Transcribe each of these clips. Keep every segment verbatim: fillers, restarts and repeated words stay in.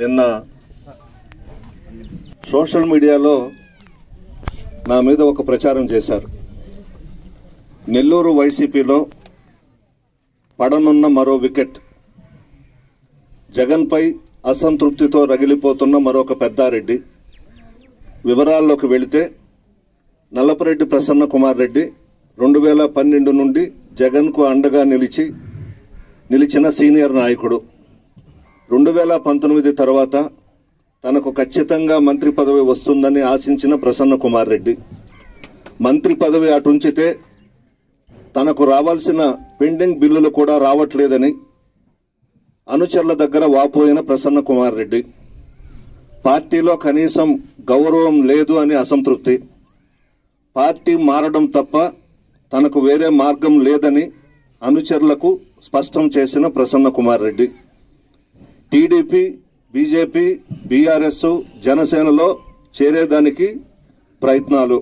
నిన్న సోషల్ మీడియాలో నా మీద ఒక ప్రచారం చేశారు. నెల్లూరు వైసీపీలో పడనున్న మరో వికెట్, జగన్ పై అసంతృప్తితో రగిలిపోతున్న మరొక పెద్దారెడ్డి. వివరాల్లోకి వెళితే నల్లపరెడ్డి ప్రసన్న కుమార్ రెడ్డి రెండు వేల పన్నెండు నుండి జగన్కు అండగా నిలిచి నిలిచిన సీనియర్ నాయకుడు. రెండు వేల పంతొమ్మిది తర్వాత తనకు ఖచ్చితంగా మంత్రి పదవి వస్తుందని ఆశించిన ప్రసన్న కుమార్ రెడ్డి మంత్రి పదవి అటుంచితే తనకు రావాల్సిన పెండింగ్ బిల్లులు కూడా రావట్లేదని అనుచరుల దగ్గర వాపోయిన ప్రసన్న కుమార్ రెడ్డి పార్టీలో కనీసం గౌరవం లేదు అని అసంతృప్తి, పార్టీ మారడం తప్ప తనకు వేరే మార్గం లేదని అనుచరులకు స్పష్టం చేసిన Prasanna Kumar Reddy TDP, BJP, BRS, జనసేనలో చేరేదానికి ప్రయత్నాలు.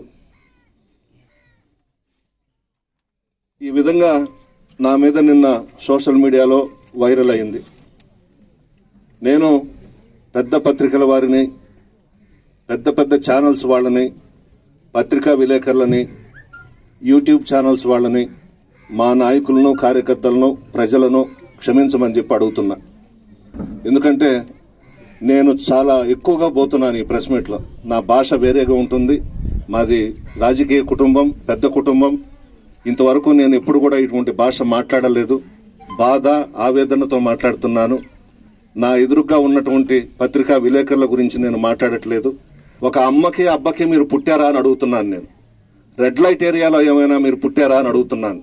ఈ విధంగా నా మీద నిన్న సోషల్ మీడియాలో వైరల్ అయింది. నేను పెద్ద పత్రికల వారిని, పెద్ద పెద్ద ఛానల్స్ వాళ్ళని, పత్రికా విలేకరులని, యూట్యూబ్ ఛానల్స్ వాళ్ళని, మా నాయకులను, కార్యకర్తలను, ప్రజలను క్షమించమని చెప్పి అడుగుతున్నా. ఎందుకంటే నేను చాలా ఎక్కువగా పోతున్నాను ఈ ప్రెస్ మీట్లో. నా భాష వేరేగా ఉంటుంది. మాది రాజకీయ కుటుంబం, పెద్ద కుటుంబం. ఇంతవరకు నేను ఎప్పుడు కూడా ఇటువంటి భాష మాట్లాడలేదు. బాధ, ఆవేదనతో మాట్లాడుతున్నాను. నా ఎదురుగా ఉన్నటువంటి పత్రికా విలేకరుల గురించి నేను మాట్లాడట్లేదు. ఒక అమ్మకి అబ్బకి మీరు పుట్టారా అని అడుగుతున్నాను నేను. రెడ్ లైట్ ఏరియాలో ఏమైనా మీరు పుట్టారా అని అడుగుతున్నాను.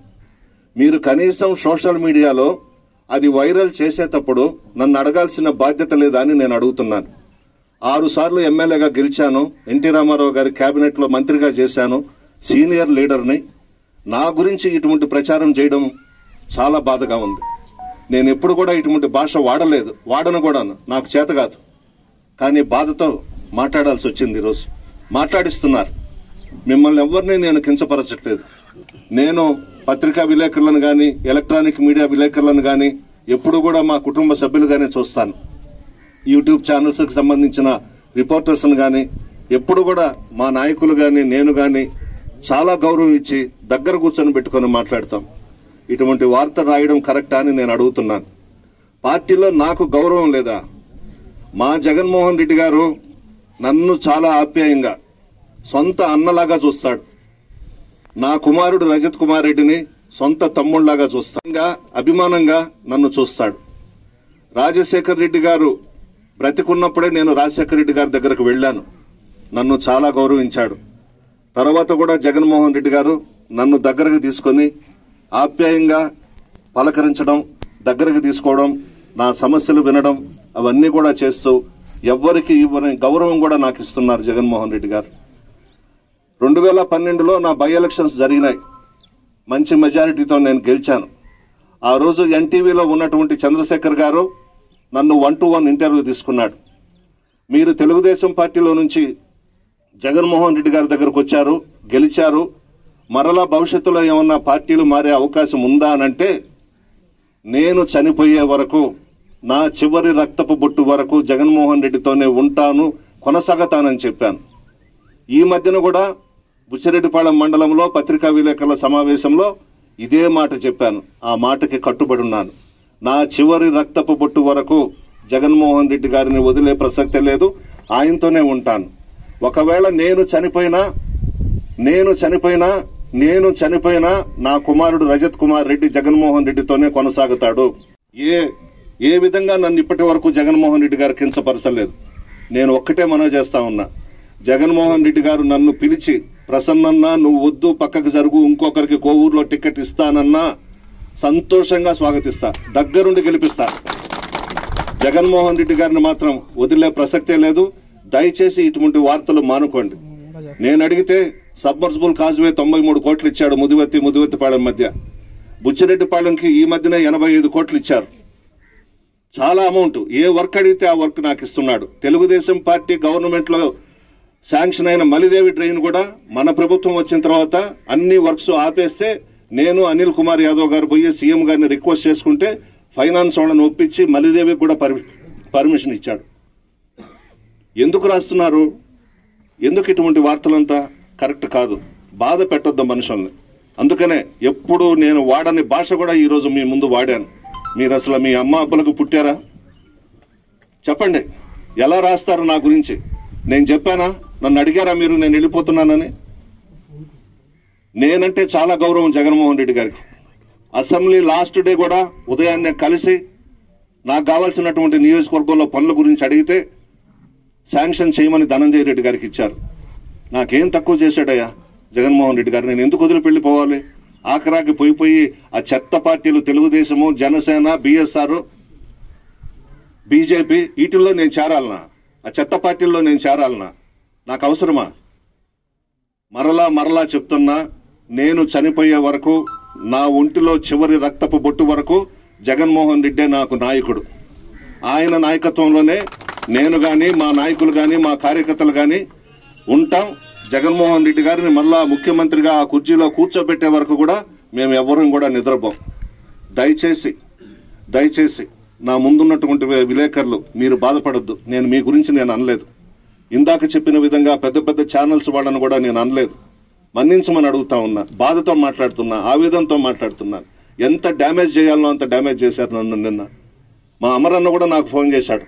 మీరు కనీసం సోషల్ మీడియాలో అది వైరల్ చేసేటప్పుడు నన్ను అడగాల్సిన బాధ్యత లేదా అని నేను అడుగుతున్నాను. ఆరు సార్లు ఎమ్మెల్యేగా గెలిచాను, ఎన్టీ రామారావు గారి కేబినెట్లో మంత్రిగా చేశాను, సీనియర్ లీడర్ని. నా గురించి ఇటువంటి ప్రచారం చేయడం చాలా బాధగా ఉంది. నేను ఎప్పుడు కూడా ఇటువంటి భాష వాడలేదు, వాడను కూడాను, నాకు చేత కాదు. కానీ బాధతో మాట్లాడాల్సి వచ్చింది. ఈరోజు మాట్లాడిస్తున్నారు. మిమ్మల్ని ఎవరిని నేను కించపరచట్లేదు. నేను పత్రికా విలేకరులను కానీ, ఎలక్ట్రానిక్ మీడియా విలేకరులను కానీ ఎప్పుడు కూడా మా కుటుంబ సభ్యులుగానే చూస్తాను. యూట్యూబ్ ఛానల్స్కి సంబంధించిన రిపోర్టర్స్ను కానీ ఎప్పుడు కూడా మా నాయకులు కానీ నేను కానీ చాలా గౌరవం ఇచ్చి దగ్గర కూర్చొని పెట్టుకొని మాట్లాడతాం. ఇటువంటి వార్త రాయడం కరెక్టా అని నేను అడుగుతున్నాను. పార్టీలో నాకు గౌరవం లేదా? మా జగన్మోహన్ రెడ్డి గారు నన్ను చాలా ఆప్యాయంగా సొంత అన్నలాగా చూస్తాడు. నా కుమారుడు రజత్ కుమార్ రెడ్డిని సొంత తమ్ముళ్లాగా చూస్తాగా, అభిమానంగా నన్ను చూస్తాడు. రాజశేఖర్ రెడ్డి గారు బ్రతికున్నప్పుడే నేను రాజశేఖర్ రెడ్డి గారి దగ్గరకు వెళ్ళాను. నన్ను చాలా గౌరవించాడు. తర్వాత కూడా జగన్మోహన్ రెడ్డి గారు నన్ను దగ్గరకు తీసుకొని ఆప్యాయంగా పలకరించడం, దగ్గరకు తీసుకోవడం, నా సమస్యలు వినడం, అవన్నీ కూడా చేస్తూ ఎవ్వరికి ఇవ్వని గౌరవం కూడా నాకు ఇస్తున్నారు జగన్మోహన్ రెడ్డి గారు. రెండు వేల పన్నెండులో నా బై ఎలక్షన్స్ జరిగినాయి. మంచి మెజారిటీతో నేను గెలిచాను. ఆ రోజు ఎన్టీవీలో ఉన్నటువంటి చంద్రశేఖర్ గారు నన్ను వన్ టు వన్ ఇంటర్వ్యూ తీసుకున్నాడు. మీరు తెలుగుదేశం పార్టీలో నుంచి జగన్మోహన్ రెడ్డి గారి దగ్గరకు వచ్చారు, గెలిచారు, మరలా భవిష్యత్తులో ఏమన్నా పార్టీలు మారే అవకాశం ఉందా అని అంటే, నేను చనిపోయే వరకు, నా చివరి రక్తపు బొట్టు వరకు జగన్మోహన్ రెడ్డితోనే ఉంటాను, కొనసాగుతానని చెప్పాను. ఈ మధ్యన కూడా బుచ్చిరెడ్డిపాళెం మండలంలో పత్రికా విలేకరుల సమావేశంలో ఇదే మాట చెప్పాను. ఆ మాటకి కట్టుబడి ఉన్నాను. నా చివరి రక్తపు బొట్టు వరకు జగన్మోహన్ రెడ్డి గారిని వదిలే ప్రసక్తే లేదు, ఆయనతోనే ఉంటాను. ఒకవేళ నేను చనిపోయినా నేను చనిపోయినా నేను చనిపోయినా నా కుమారుడు రజత్ కుమార్ రెడ్డి జగన్మోహన్ రెడ్డితోనే కొనసాగుతాడు. ఏ ఏ విధంగా నన్ను ఇప్పటి వరకు జగన్మోహన్ రెడ్డి గారు కించపరచలేదు. నేను ఒక్కటే మనవి చేస్తా ఉన్నా, జగన్మోహన్ రెడ్డి గారు నన్ను పిలిచి ప్రసన్నన్నా నువ్వు వద్దు, పక్కకు జరుగు, ఇంకొకరికి కోవూరులో టికెట్ ఇస్తానన్నా సంతోషంగా స్వాగతిస్తా, దగ్గరుండి గెలిపిస్తా. జగన్మోహన్ రెడ్డి గారిని మాత్రం వదిలే ప్రసక్తే లేదు. దయచేసి ఇటువంటి వార్తలు మానుకోండి. నేను అడిగితే సబ్మర్సిబుల్ కాజ్వే తొంభై మూడు కోట్లు ఇచ్చాడు ముదివెత్తి ముదివెత్తిపాళెం మధ్య. బుచ్చిరెడ్డిపాళెంకి ఈ మధ్యనే ఎనభై ఐదు కోట్లు ఇచ్చారు. చాలా అమౌంట్. ఏ వర్క్ అడిగితే ఆ వర్క్ నాకు ఇస్తున్నాడు. తెలుగుదేశం పార్టీ గవర్నమెంట్ లో శాంక్షన్ అయిన మల్లిదేవి డ్రైన్ కూడా మన ప్రభుత్వం వచ్చిన తర్వాత అన్ని వర్క్స్ ఆపేస్తే నేను అనిల్ కుమార్ యాదవ్ గారు పోయి సీఎం గారిని రిక్వెస్ట్ చేసుకుంటే ఫైనాన్స్ వాళ్ళని ఒప్పించి మల్లిదేవికి కూడా పర్మిషన్ ఇచ్చాడు. ఎందుకు రాస్తున్నారు, ఎందుకు ఇటువంటి వార్తలంతా కరెక్ట్ కాదు. బాధ పెట్టొద్దు మనుషుల్ని. అందుకనే ఎప్పుడు నేను వాడని భాష కూడా ఈరోజు మీ ముందు వాడాను. మీరు అసలు మీ అమ్మ అబ్బలకు పుట్టారా చెప్పండి, ఎలా రాస్తారు నా గురించి? నేను చెప్పానా? నన్ను అడిగారా మీరు నేను వెళ్ళిపోతున్నానని? నేనంటే చాలా గౌరవం జగన్మోహన్ రెడ్డి గారికి. అసెంబ్లీ లాస్ట్ డే కూడా ఉదయాన్నే కలిసి నాకు కావాల్సినటువంటి నియోజకవర్గంలో పనుల గురించి అడిగితే శాంక్షన్ చేయమని ధనంజయ రెడ్డి గారికి ఇచ్చారు. నాకేం తక్కువ చేశాడయ్యా జగన్మోహన్ రెడ్డి గారు? నేను ఎందుకు వదిలి వెళ్ళిపోవాలి? ఆఖరాకి పోయిపోయి ఆ చెత్త పార్టీలు తెలుగుదేశము, జనసేన, బిఎస్ఆర్, బీజేపీ వీటిల్లో నేను చేరాలనా? ఆ చెత్త పార్టీల్లో నేను చేరాలనా? నాకు అవసరమా? మరలా మరలా చెప్తున్నా, నేను చనిపోయే వరకు, నా ఒంటిలో చివరి రక్తపు బొట్టు వరకు జగన్మోహన్ రెడ్డే నాకు నాయకుడు. ఆయన నాయకత్వంలోనే నేను కానీ, మా నాయకులు కానీ, మా కార్యకర్తలు కానీ ఉంటాం. జగన్మోహన్ రెడ్డి గారిని మళ్ళా ముఖ్యమంత్రిగా ఆ కుర్చీలో కూర్చోబెట్టే వరకు కూడా మేము ఎవరం కూడా నిద్రపోం. దయచేసి దయచేసి నా ముందున్నటువంటి విలేకరులు మీరు బాధపడద్దు. నేను మీ గురించి నేను అనలేదు. ఇందాక చెప్పిన విధంగా పెద్ద పెద్ద ఛానల్స్ వాళ్ళను కూడా నేను అనలేదు. మన్నించమని అడుగుతా ఉన్నా. బాధతో మాట్లాడుతున్నా, ఆవేదంతో మాట్లాడుతున్నాను. ఎంత డ్యామేజ్ చేయాలనో అంత డ్యామేజ్ చేశారు నన్ను. నిన్న మా అమరన్న కూడా నాకు ఫోన్ చేశాడు.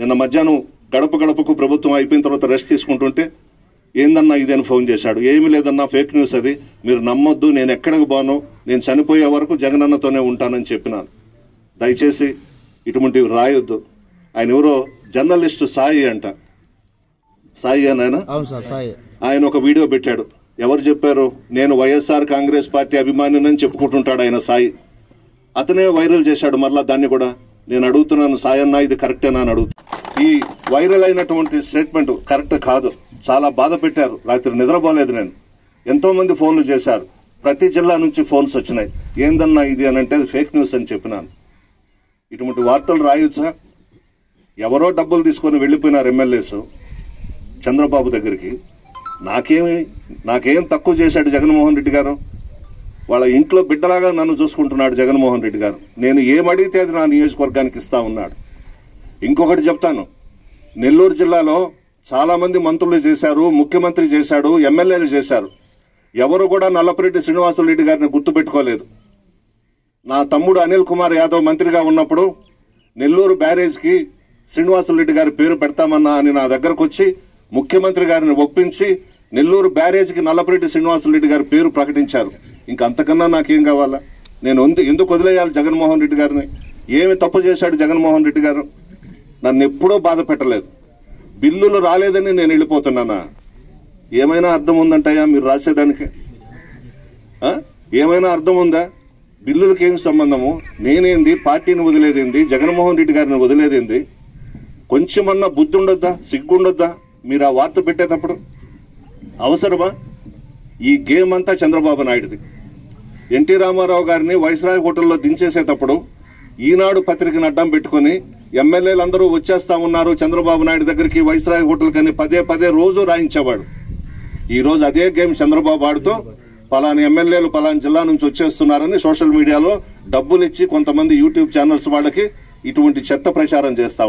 నిన్న మధ్యాహ్నం గడప గడపకు ప్రభుత్వం అయిపోయిన తర్వాత రెస్ట్ తీసుకుంటుంటే ఏందన్నా ఇదని ఫోన్ చేశాడు. ఏమి లేదన్నా, ఫేక్ న్యూస్ అది, మీరు నమ్మొద్దు, నేను ఎక్కడికి పోను, నేను చనిపోయే వరకు జగనన్నతోనే ఉంటానని చెప్పినాను. దయచేసి ఇటువంటివి రాయొద్దు. ఆయన ఎవరో జర్నలిస్టు సాయి అంట, సాయి అని ఆయన, ఆయన ఒక వీడియో పెట్టాడు. ఎవరు చెప్పారు? నేను వైఎస్ఆర్ కాంగ్రెస్ పార్టీ అభిమానినని చెప్పుకుంటుంటాడు ఆయన సాయి. అతనే వైరల్ చేశాడు మరలా దాన్ని కూడా. నేను అడుగుతున్నాను సాయి అన్న, ఇది కరెక్టేనా అని అడుగుతాను. ఈ వైరల్ అయినటువంటి స్టేట్మెంట్ కరెక్ట్ కాదు. చాలా బాధ పెట్టారు. రాత్రి నిద్రపోలేదు నేను. ఎంతో మంది ఫోన్లు చేశారు. ప్రతి జిల్లా నుంచి ఫోన్స్ వచ్చినాయి. ఏందన్నా ఇది అని అంటే ఫేక్ న్యూస్ అని చెప్పినాను. ఇటువంటి వార్తలు రాయొచ్చా? ఎవరో డబ్బులు తీసుకొని వెళ్ళిపోయినారు ఎమ్మెల్యేస్ చంద్రబాబు దగ్గరికి. నాకేమి నాకేం తక్కువ చేశాడు జగన్మోహన్ రెడ్డి గారు? వాళ్ళ ఇంట్లో బిడ్డలాగా నన్ను చూసుకుంటున్నాడు జగన్మోహన్ రెడ్డి గారు. నేను ఏమడిగితే అది నా నియోజకవర్గానికి ఇస్తా ఉన్నాడు. ఇంకొకటి చెప్తాను, నెల్లూరు జిల్లాలో చాలామంది మంత్రులు చేశారు, ముఖ్యమంత్రి చేశాడు, ఎమ్మెల్యేలు చేశారు. ఎవరు కూడా నల్లపరెడ్డి శ్రీనివాసరెడ్డి గారిని గుర్తుపెట్టుకోలేదు. నా తమ్ముడు అనిల్ కుమార్ యాదవ్ మంత్రిగా ఉన్నప్పుడు నెల్లూరు బ్యారేజ్కి శ్రీనివాసరెడ్డి గారి పేరు పెడతామన్నా అని నా దగ్గరకు వచ్చి ముఖ్యమంత్రి గారిని ఒప్పించి నెల్లూరు బ్యారేజ్కి నల్లపరెడ్డి శ్రీనివాసరెడ్డి గారి పేరు ప్రకటించారు. ఇంకంతకన్నా నాకేం కావాలా? నేను ఎందుకు వదిలేయాలి జగన్మోహన్ రెడ్డి గారిని? ఏమి తప్పు చేశాడు జగన్మోహన్ రెడ్డి గారు? నన్ను ఎప్పుడూ బాధ పెట్టలేదు. బిల్లులు రాలేదని నేను వెళ్ళిపోతున్నానా? ఏమైనా అర్థం ఉందంటాయా మీరు రాసేదానికి? ఏమైనా అర్థం ఉందా? బిల్లులకి ఏం సంబంధము? నేనేంది? పార్టీని వదిలేదేంది? జగన్మోహన్ రెడ్డి గారిని వదిలేదేంది? కొంచెమన్నా బుద్ధి ఉండొద్దా, సిగ్గుండొద్దా మీరు ఆ వార్త పెట్టేటప్పుడు? అవసరమా? ఈ గేమ్ అంతా చంద్రబాబు నాయుడుది. ఎన్టీ రామారావు గారిని వైస్రాయ్ హోటల్లో దించేసేటప్పుడు ఈనాడు పత్రికను అడ్డం పెట్టుకుని ఎమ్మెల్యేలు అందరూ వచ్చేస్తా ఉన్నారు చంద్రబాబు నాయుడు దగ్గరికి వైస్రాయ్ హోటల్ కని పదే పదే రోజు రాయించేవాడు. ఈరోజు అదే గేమ్ చంద్రబాబు ఆడుతూ పలాని ఎమ్మెల్యేలు పలాని జిల్లా నుంచి వచ్చేస్తున్నారని సోషల్ మీడియాలో డబ్బులు ఇచ్చి కొంతమంది యూట్యూబ్ ఛానల్స్ వాళ్ళకి ఇటువంటి చెత్త ప్రచారం చేస్తా